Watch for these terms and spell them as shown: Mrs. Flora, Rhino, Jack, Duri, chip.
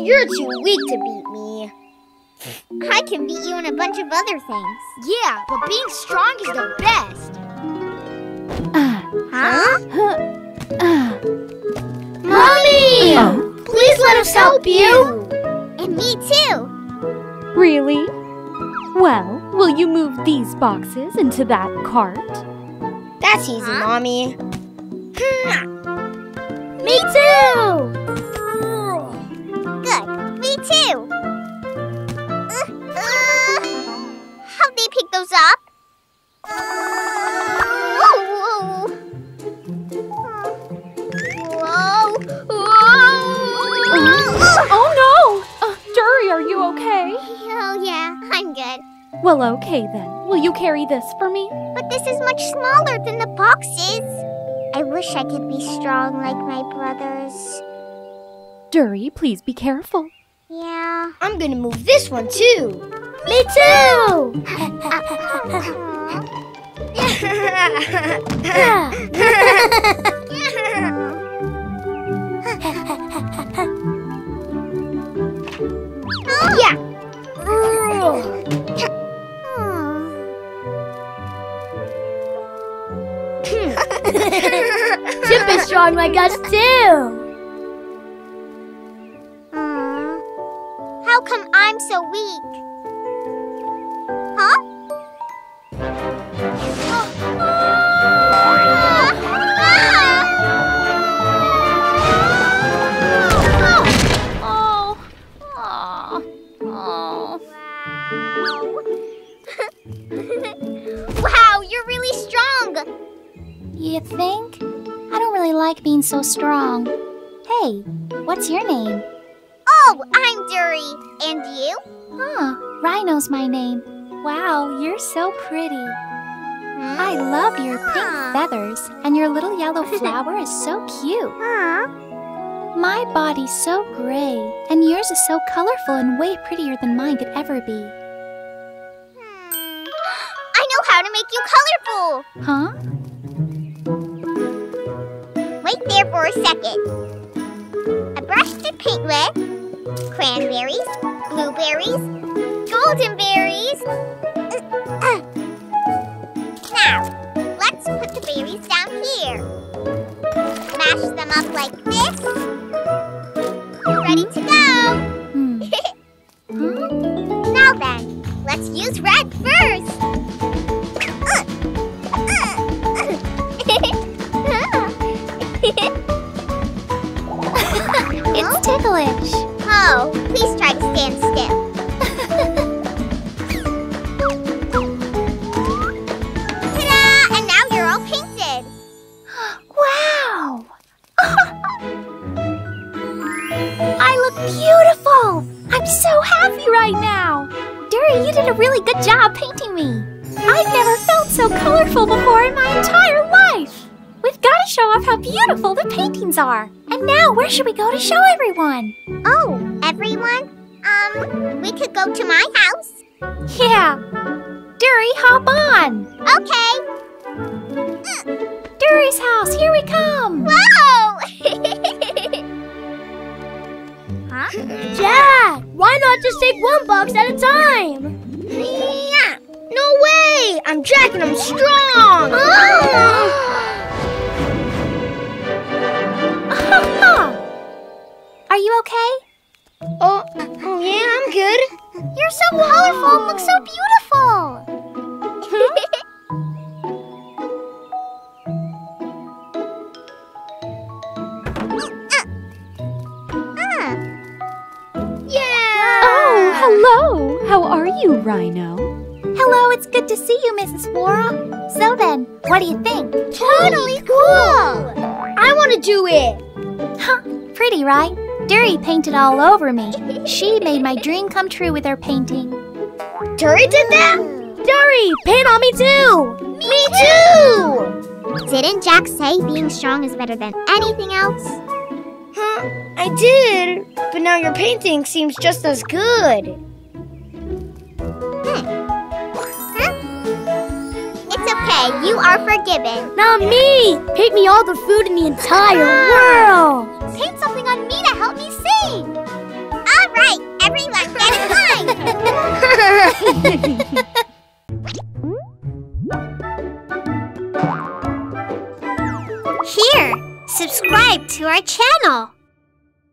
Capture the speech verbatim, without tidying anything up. you're too weak to beat me. I can beat you in a bunch of other things. Yeah, but being strong is the best. Uh, huh? huh? Uh. Mommy! Oh. Please let us help you. And me too. Really? Well, will you move these boxes into that cart? That's easy, huh? Mommy. Me too! Good. Me too. How'd they pick those up? Whoa! Whoa! Whoa! Oh no! Uh, Duri, are you okay? Oh yeah, I'm good. Well, okay then. Will you carry this for me? But this is much smaller than the boxes. I wish I could be strong like my brothers. Duri, please be careful. Yeah. I'm gonna move this one too. Me too! Yeah. Chip is strong like us too. How come I'm so weak? Huh? Oh. Oh. Oh. Wow, you're really strong. You think? I don't really like being so strong. Hey, what's your name? Oh, I'm Duri. And you? Huh, Rhino's my name. Wow, you're so pretty. Mm. I love your pink feathers, and your little yellow flower is so cute. Huh? My body's so gray, and yours is so colorful and way prettier than mine could ever be. Hmm. I know how to make you colorful! Huh? Wait there for a second. A brush to paint with. Cranberries, blueberries, golden berries. Uh, uh. Now, let's put the berries down here. Mash them up like this. Ready to go. Hmm. Hmm? Now then, let's use red first. Uh, uh. It's ticklish. Oh, please try to stand still. Ta-da! And now you're all painted. Wow! I look beautiful! I'm so happy right now! Duri, you did a really good job painting me. I've never felt so colorful before in my entire life. We've got to show off how beautiful the paintings are. And now, where should we go to show everyone? Oh, everyone? Um, we could go to my house. Yeah. Duri, hop on. Okay. Duri's house, here we come. Whoa! Huh? Jack, why not just take one box at a time? Yeah. No way! I'm Jack and I'm strong! Oh. Are you okay? Oh, oh, yeah, I'm good. You're so colorful and look so beautiful. uh, uh. Yeah. Oh, hello. How are you, Rhino? Hello, it's good to see you, Missus Flora. So then, what do you think? Totally cool. I want to do it. Huh, pretty, right? Duri painted all over me. She made my dream come true with her painting. Duri did that? Duri, paint on me too! Me, me too! too! Didn't Jack say being strong is better than anything else? Huh, I did, but now your painting seems just as good. Hmm. Huh? It's okay, you are forgiven. Not me! Paint me all the food in the entire world! Paint something on me to help me sing! Here, subscribe to our channel.